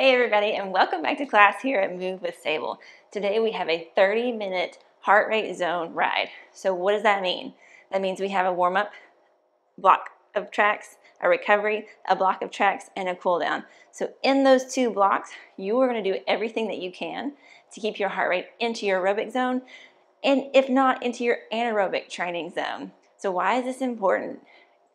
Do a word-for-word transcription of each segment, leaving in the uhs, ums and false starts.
Hey everybody, and welcome back to class here at Move with Sable. Today we have a thirty minute heart rate zone ride. So what does that mean? That means we have a warm-up block of tracks, a recovery, a block of tracks, and a cool down. So in those two blocks, you are going to do everything that you can to keep your heart rate into your aerobic zone, and if not, into your anaerobic training zone. So why is this important?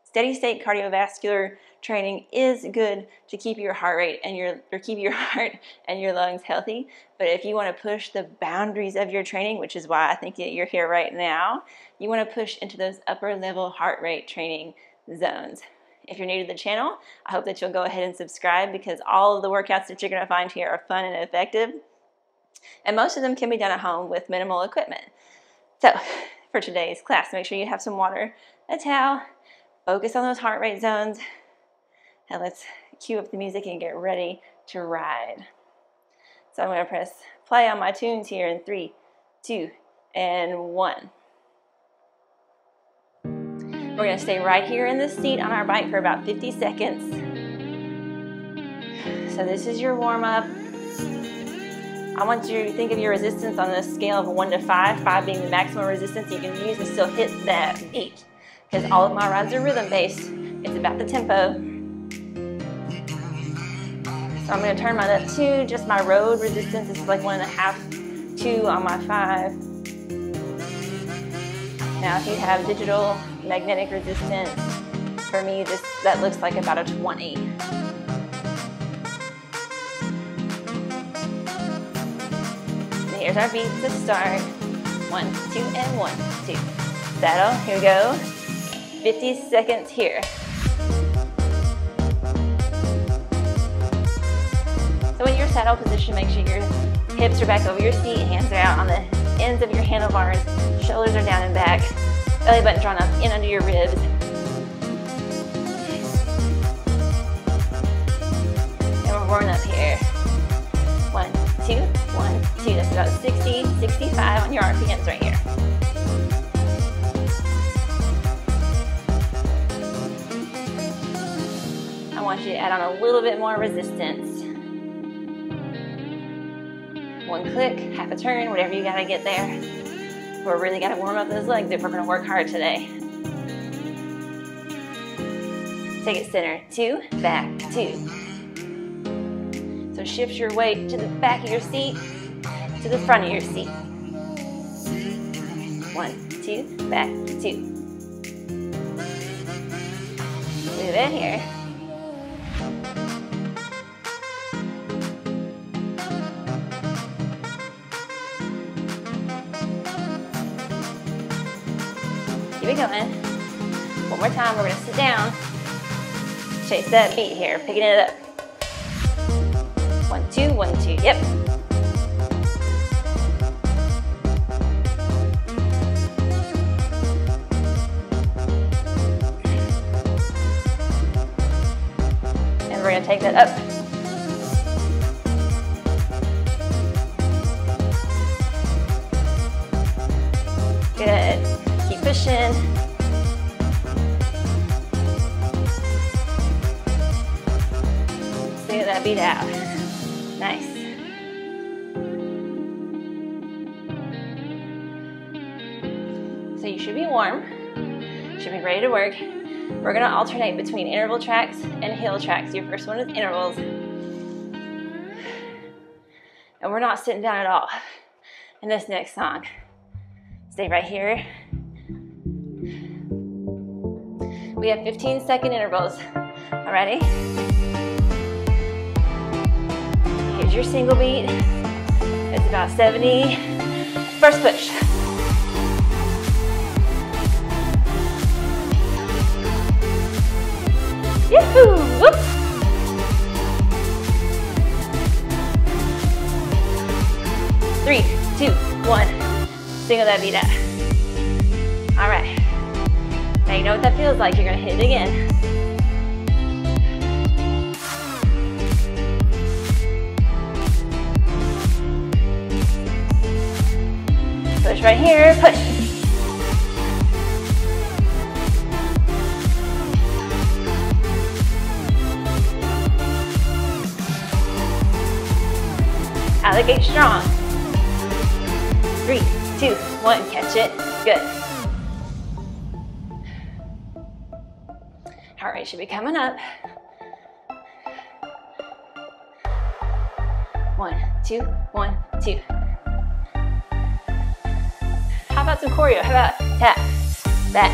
Steady state cardiovascular training is good to keep your heart rate and your or keep your heart and your lungs healthy, but if you want to push the boundaries of your training, which is why I think that you're here right now, you want to push into those upper level heart rate training zones. If you're new to the channel, I hope that you'll go ahead and subscribe, because all of the workouts that you're going to find here are fun and effective, and most of them can be done at home with minimal equipment. So for today's class, make sure you have some water, a towel, focus on those heart rate zones, and let's cue up the music and get ready to ride. So I'm going to press play on my tunes here in three, two, and one. We're going to stay right here in this seat on our bike for about fifty seconds. So this is your warm-up. I want you to think of your resistance on a scale of one to five, five being the maximum resistance you can use and still hit that eight. Because all of my rides are rhythm-based. It's about the tempo. So I'm going to turn mine up two, just my road resistance is like one and a half, two on my five. Now if you have digital magnetic resistance, for me this that looks like about a twenty. And here's our beat to start. One, two, and one, two. Saddle, here we go. fifty seconds here. So in your saddle position, make sure your hips are back over your seat, hands are out on the ends of your handlebars, shoulders are down and back, belly button drawn up in under your ribs. And we're warming up here. One, two, one, two. That's about sixty, sixty-five on your R P Ms right here. I want you to add on a little bit more resistance. One click, half a turn, whatever you gotta get there. We're really gotta warm up those legs if we're gonna work hard today. Take it center, two, back, two. So shift your weight to the back of your seat, to the front of your seat. One, two, back, two. Move in here. Keep it going. One more time, we're gonna sit down. Chase that beat here, picking it up. One, two, one, two, yep. And we're gonna take that up. Good. Keep pushing. See that beat out. Nice. So you should be warm. Should be ready to work. We're going to alternate between interval tracks and hill tracks. Your first one is intervals. And we're not sitting down at all in this next song. Stay right here. We have fifteen second intervals. Alrighty? Here's your single beat. It's about seventy. First push. Yahoo! Whoop! Three, two, one. Single that beat up. Alright. Now you know what that feels like, you're gonna hit it again. Push right here, push. Allocate strong. Three, two, one, catch it. Good. Heart rate should be coming up. One, two, one, two. How about some choreo? How about tap, back,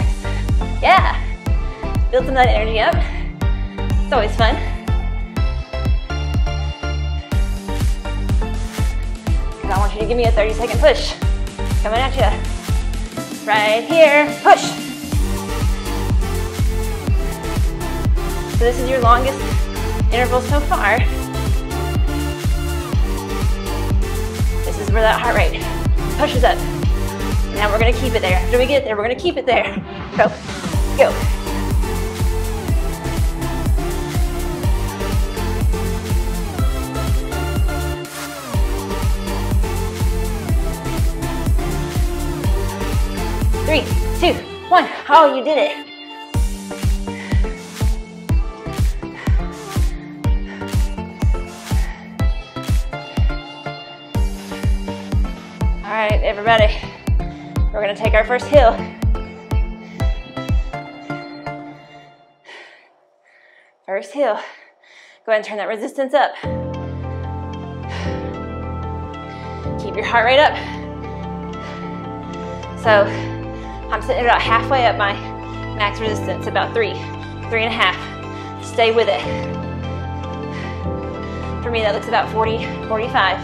yeah. Build some of that energy up. It's always fun. I want you to give me a thirty second push. Coming at you. Right here, push. So this is your longest interval so far. This is where that heart rate pushes up. Now we're gonna keep it there. After we get there, we're gonna keep it there. Go, go. Three, two, one. Oh, you did it. All right, everybody. We're gonna take our first hill. First hill. Go ahead and turn that resistance up. Keep your heart rate up. So I'm sitting about halfway up my max resistance, about three, three and a half. Stay with it. For me, that looks about forty, forty-five.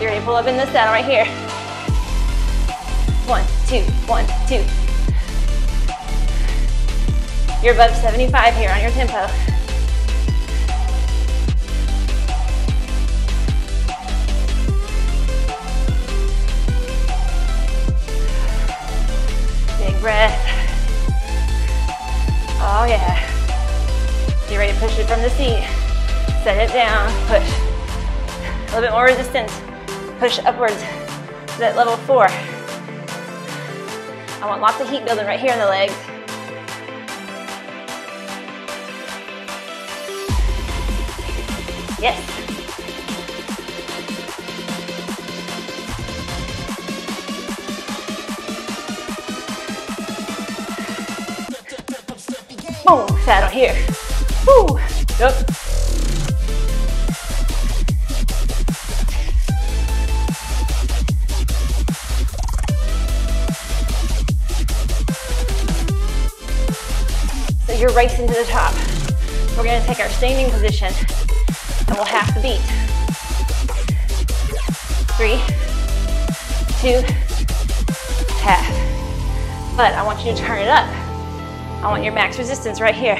You're gonna pull up in this saddle right here. One, two, one, two. You're above seventy-five here on your tempo. Breath. Oh yeah. Get ready to push it from the seat. Set it down, push. A little bit more resistance. Push upwards to that level four. I want lots of heat building right here in the legs. Yes. Boom, saddle here. Woo, yep. So you're racing to the top. We're gonna take our standing position and we'll half the beat. Three, two, half. But I want you to turn it up. I want your max resistance right here.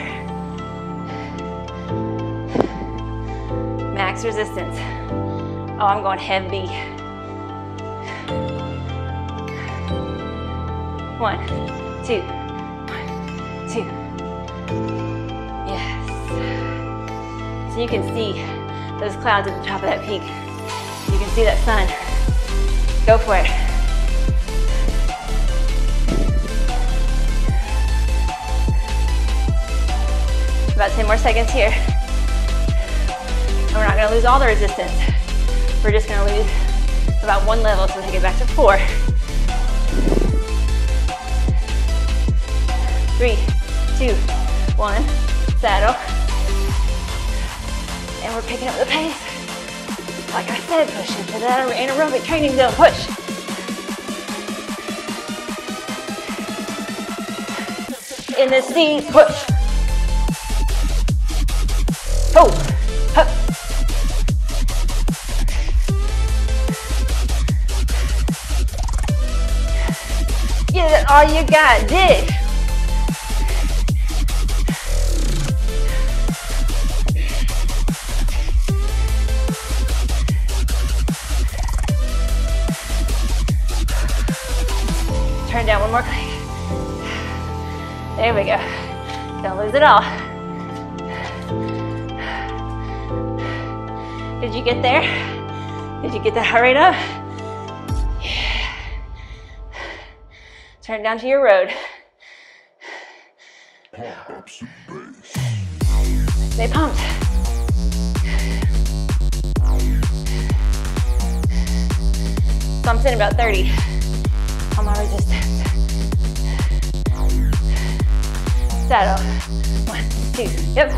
Max resistance. Oh, I'm going heavy. One, two, one, two. Yes. So you can see those clouds at the top of that peak. You can see that sun. Go for it. About ten more seconds here. And we're not gonna lose all the resistance. We're just gonna lose about one level, so take it back to four. Three, two, one, saddle. And we're picking up the pace. Like I said, push into that anaerobic training zone, push. In the seat, push. Oh, hup. Give it all you got, dig. Turn down one more click. There we go. Don't lose it all. Did you get there? Did you get that heart rate up? Yeah. Turn down to your road. Stay pumped. Something about thirty on my resistance. Saddle. One, two, yep.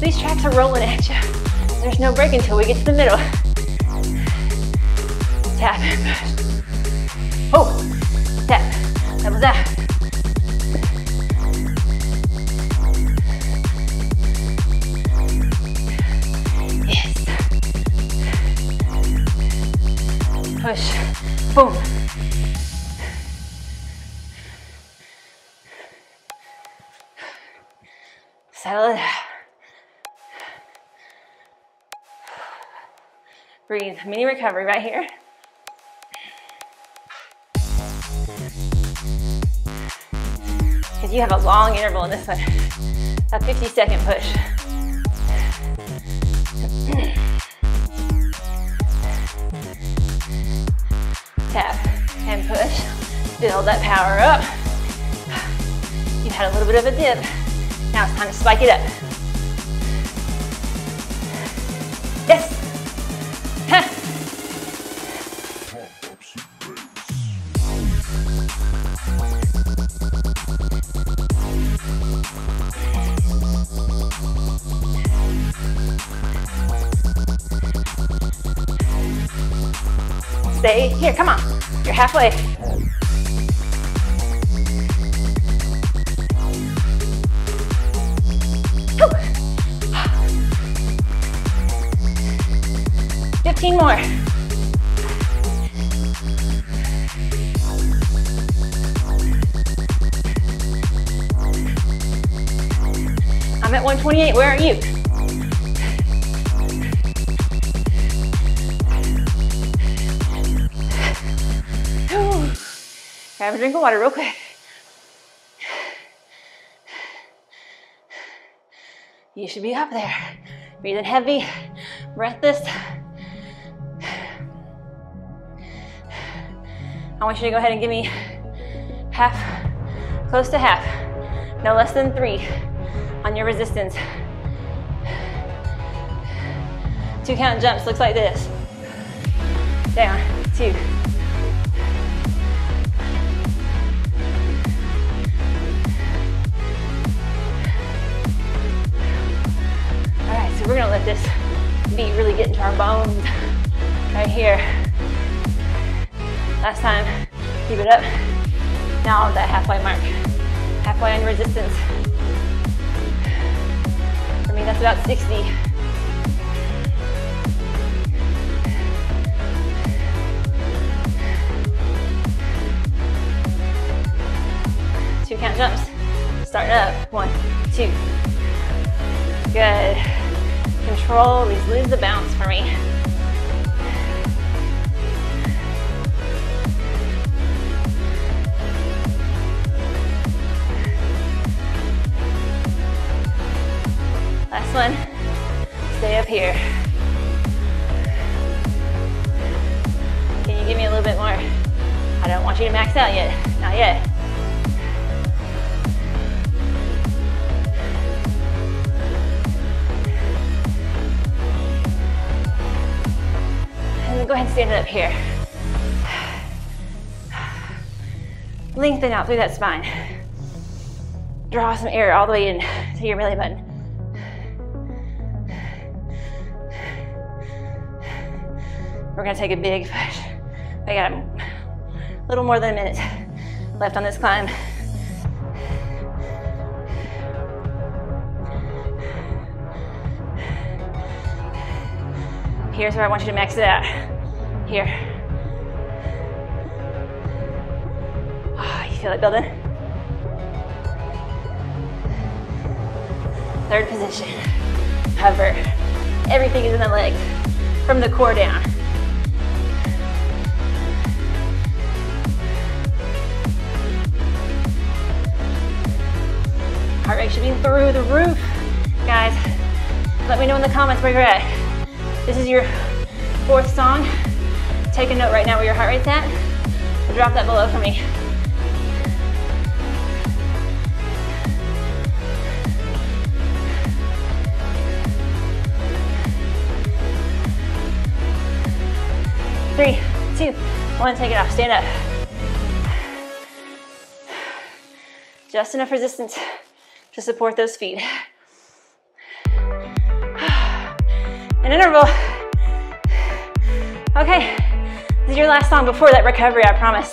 These tracks are rolling at you. There's no break until we get to the middle. Tap and push. Oh, tap. That was that. Yes. Push. Boom. Settle it. Breathe. Mini recovery right here. You have a long interval in this one. A fifty second push. Tap and push. Build that power up. You've had a little bit of a dip. Now it's time to spike it up. Yes. Stay here, come on. You're halfway. Woo. Fifteen more. I'm at one twenty-eight, where are you? Grab a drink of water real quick. You should be up there. Breathing heavy, breathless. I want you to go ahead and give me half, close to half, no less than three on your resistance. Two count jumps looks like this. Down, two. We're gonna let this beat really get into our bones right here. Last time, keep it up. Now that halfway mark, halfway on resistance. For me, that's about sixty. Two count jumps. Start up. One, two. Good. Control, these lose the bounce for me. Last one, stay up here. Can you give me a little bit more? I don't want you to max out yet, not yet. Go ahead and stand up here. Lengthen out through that spine. Draw some air all the way in to your belly button. We're gonna take a big push. I got a little more than a minute left on this climb. Here's where I want you to max it out. Here. Oh, you feel it building? Third position. Hover. Everything is in the legs. From the core down. Heart rate should be through the roof. Guys, let me know in the comments where you're at. This is your fourth song. Take a note right now where your heart rate's at. Drop that below for me. Three, two, one, take it off, stand up. Just enough resistance to support those feet. An interval. Okay, this is your last song before that recovery, I promise.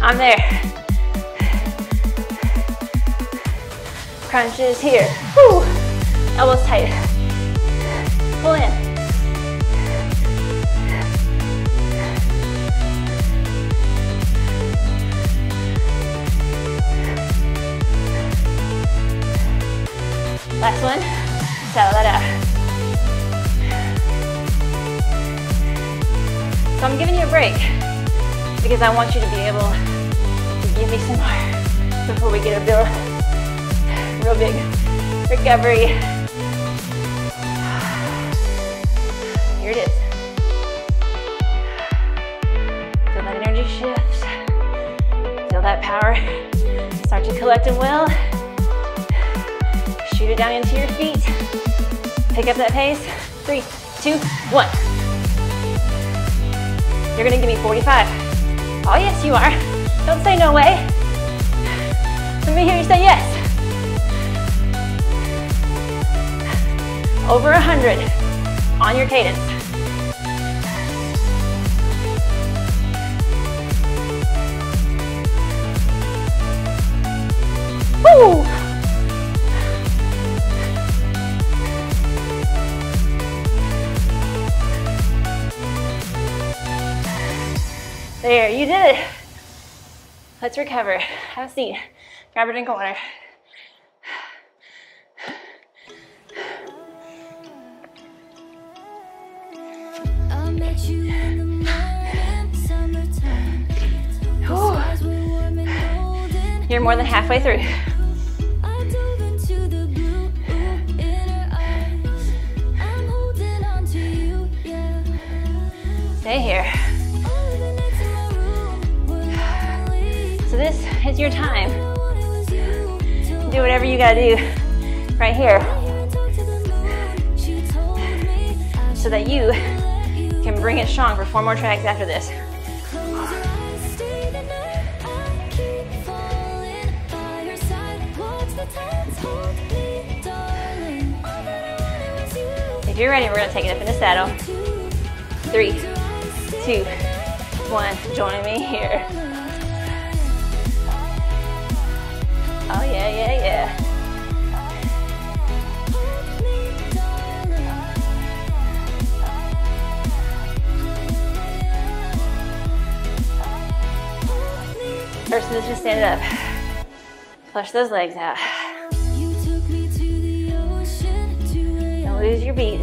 I'm there. Crunches here. Woo. Elbows tight. Pull in. Last one, settle that out. So I'm giving you a break because I want you to be able to give me some more before we get a real, real big recovery. Here it is. Feel that energy shift. Feel that power. Start to collect and will. Shoot it down into your feet. Pick up that pace. Three, two, one. You're gonna give me forty-five. Oh yes, you are. Don't say no way. Let me hear you say yes. Over a hundred on your cadence. Woo! There, you did it. Let's recover. Have a seat. Grab a drink of water. I'll meet you in the morning, summertime. The stars were warm and golden. You're more than halfway through. I dove into the blue in her eyes. I'm holding on to you, yeah. Stay here. So this is your time. Do whatever you gotta do right here so that you can bring it strong for four more tracks after this. If you're ready, we're gonna take it up in the saddle. Three, two, one, join me here. Oh yeah, yeah, yeah. Person is just standing up. Flush those legs out. Don't lose your beat.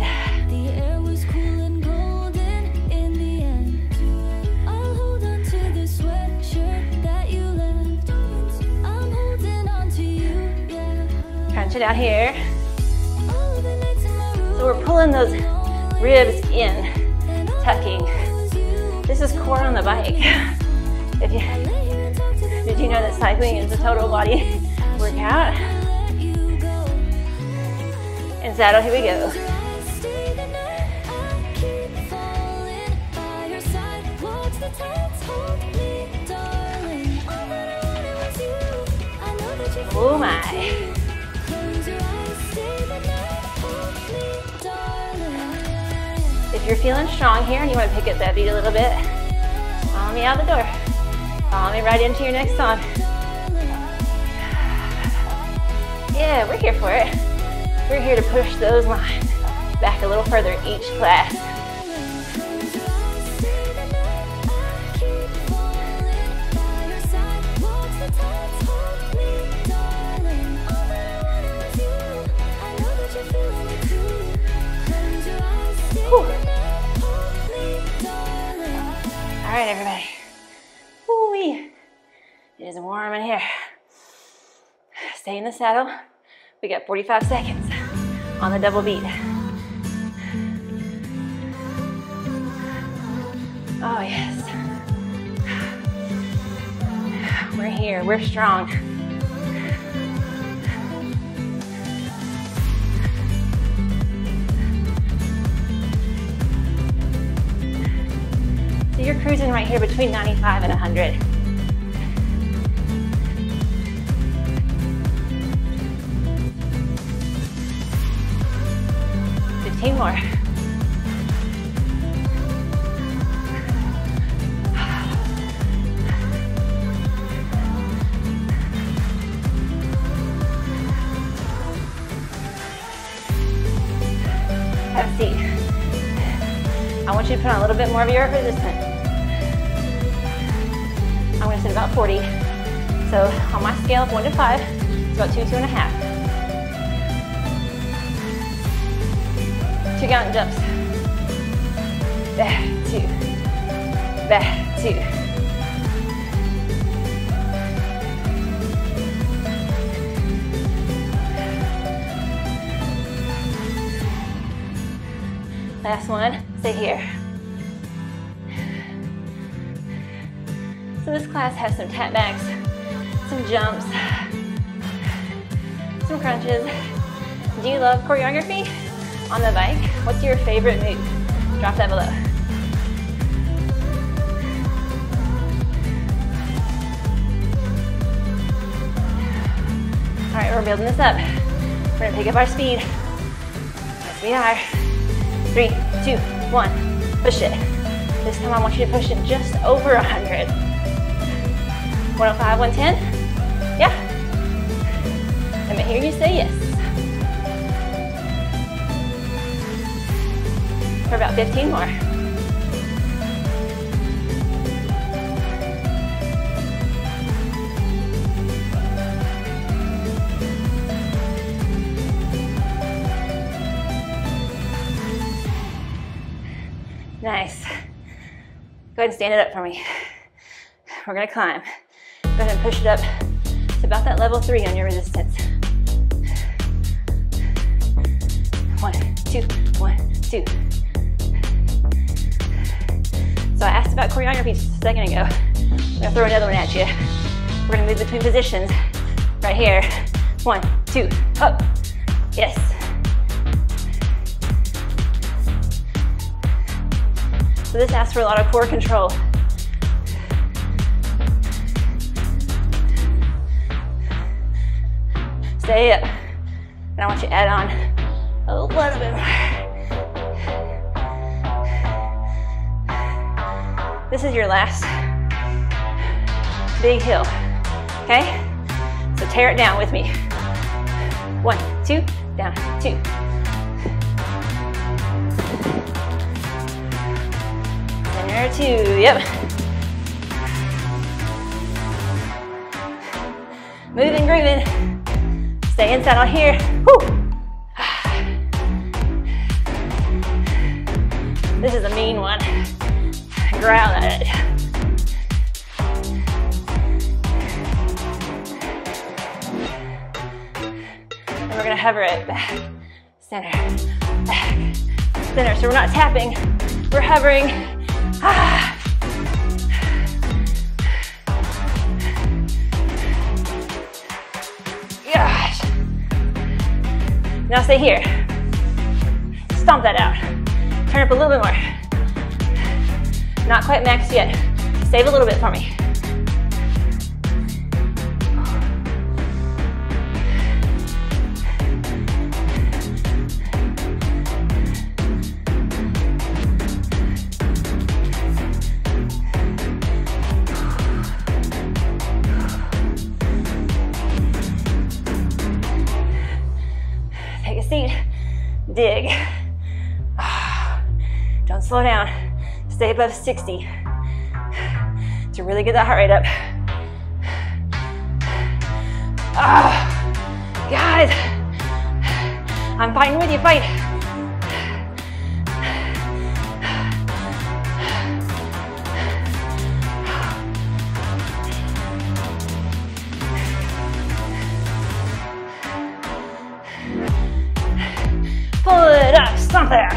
It out here. So we're pulling those ribs in, tucking. This is core on the bike. If you, did you know that cycling is a total body workout? And saddle, here we go. Oh my. If you're feeling strong here and you want to pick up that beat a little bit, follow me out the door. Follow me right into your next song. Yeah, we're here for it. We're here to push those lines back a little further each class. All right, everybody. Woo-wee. It is warm in here. Stay in the saddle. We got forty-five seconds on the double beat. Oh yes. We're here, we're strong. So you're cruising right here between ninety-five and one hundred. fifteen more. Have a seat. I want you to put on a little bit more of your resistance. I'm going to sit about forty. So on my scale of one to five, it's about two, two and a half. Two count jumps. Back, two. Back, two. Last one, sit here. So this class has some tap backs, some jumps, some crunches. Do you love choreography on the bike? What's your favorite move? Drop that below. All right, we're building this up. We're gonna pick up our speed. Yes, we are. Three, two, one, push it. This time I want you to push it just over one hundred. one oh five, one ten? Yeah. Let me hear you say yes. For about fifteen more. Nice. Go ahead and stand it up for me. We're gonna climb. Go ahead and push it up to about that level three on your resistance. One, two, one, two. So I asked about choreography just a second ago. I'm gonna throw another one at you. We're gonna move between positions right here. One, two, up. Yes. So this asks for a lot of core control. Stay up, and I want you to add on a little bit more. This is your last big hill, okay? So tear it down with me. One, two, down, two. There, two, yep. Moving, grooving. Stay inside on here. Woo. This is a mean one. Growl at it. And we're gonna hover it back, center, back, center. So we're not tapping, we're hovering. Ah. Now stay here. Stomp that out. Turn up a little bit more. Not quite maxed yet. Save a little bit for me. Seat, dig. Oh, don't slow down. Stay above sixty to really get that heart rate up. Oh, guys, I'm fighting with you. Fight. Pull it up, stomp it out.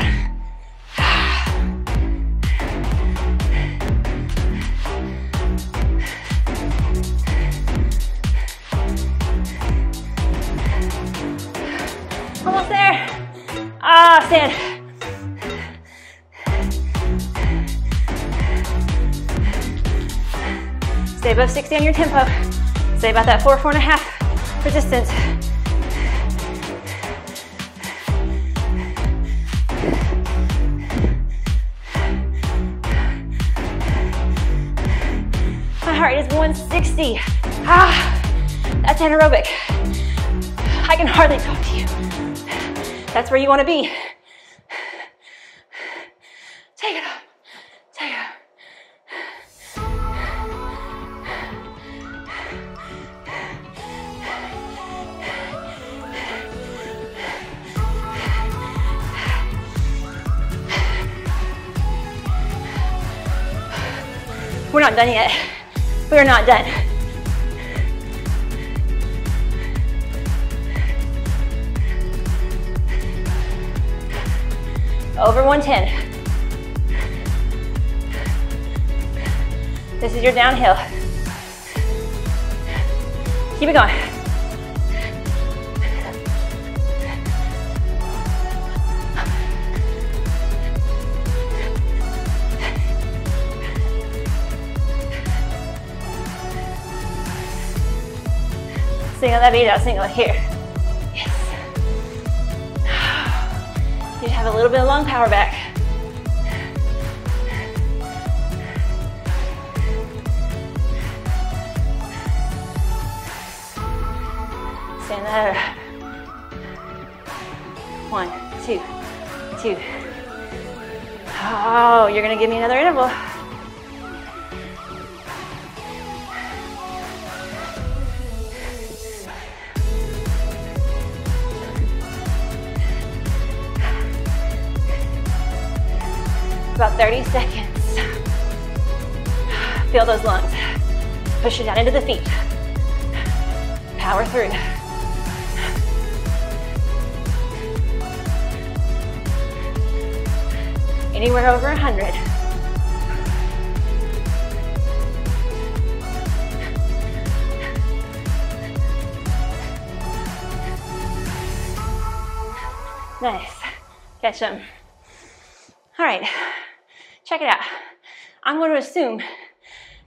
Stay above sixty on your tempo. Stay about that four, four and a half resistance. My heart is one sixty. Ah, that's anaerobic. I can hardly talk to you. That's where you want to be. Take it up. Take it up. We're not done yet. We are not done. Over one ten. This is your downhill. Keep it going. Single that beat out, single it here. Yes. You have a little bit of lung power back. Stand that up. One, two, two. Oh, you're gonna give me another interval. About thirty seconds. Feel those lungs. Push it down into the feet. Power through. Anywhere over one hundred. Nice. Catch them. All right. Check it out. I'm going to assume,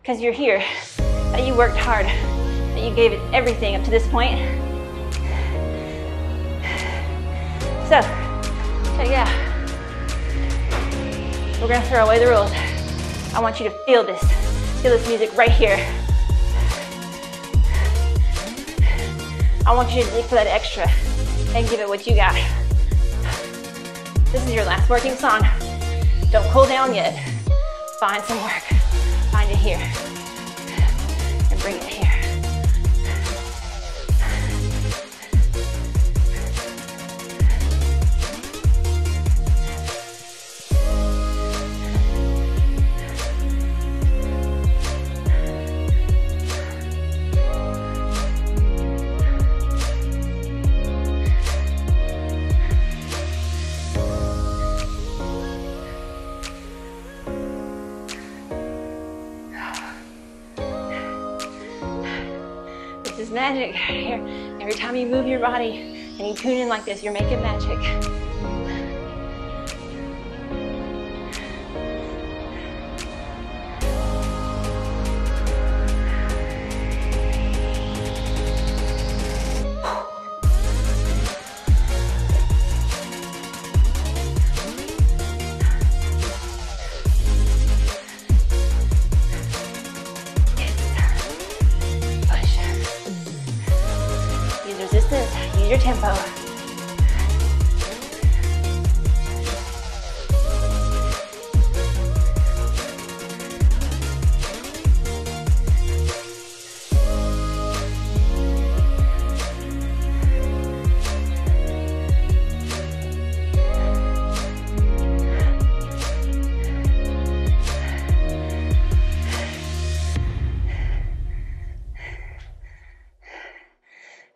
because you're here, that you worked hard, that you gave it everything up to this point. So, check it out. We're going to throw away the rules. I want you to feel this. Feel this music right here. I want you to dig for that extra and give it what you got. This is your last working song. Don't cool down yet. Find some work. Find it here. And bring it here. Magic here. Every time you move your body and you tune in like this, you're making magic. Use your tempo.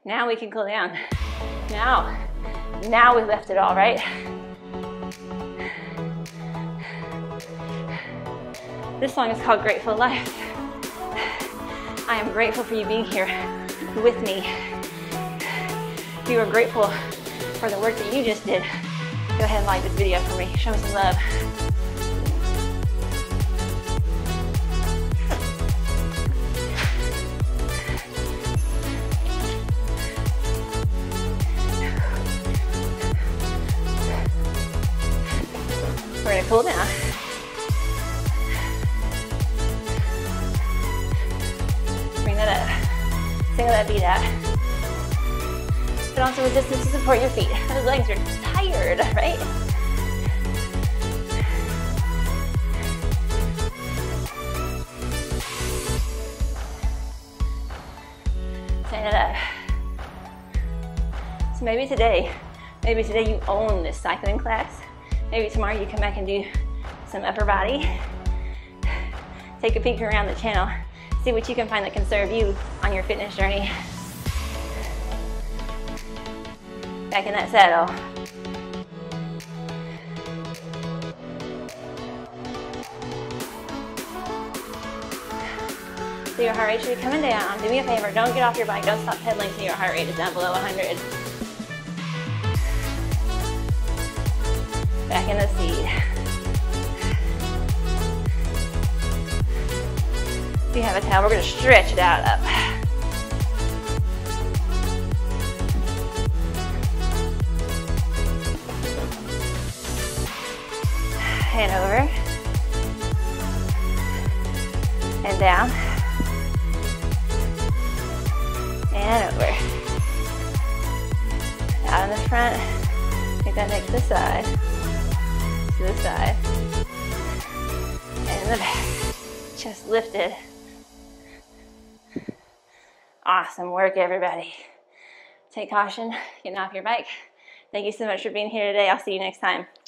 Now we can cool down. Now, now we lift it all, right? This song is called Grateful Life. I am grateful for you being here with me. If you are grateful for the work that you just did, go ahead and like this video for me. Show me some love. pull down. Bring that up. Single that beat out. But also resistance to support your feet. Those legs are tired, right? Sign it up. So maybe today, maybe today you own this cycling class. Maybe tomorrow you come back and do some upper body. Take a peek around the channel. See what you can find that can serve you on your fitness journey. Back in that saddle. So your heart rate should be coming down. Do me a favor, don't get off your bike. Don't stop pedaling till your heart rate is down below one hundred. Back in the seat. If you have a towel, we're going to stretch it out up. And over. And down. And over. Out in the front. Take that neck to the side. To the side and the back. Chest lifted. Awesome work, everybody. Take caution getting off your bike. Thank you so much for being here today. I'll see you next time.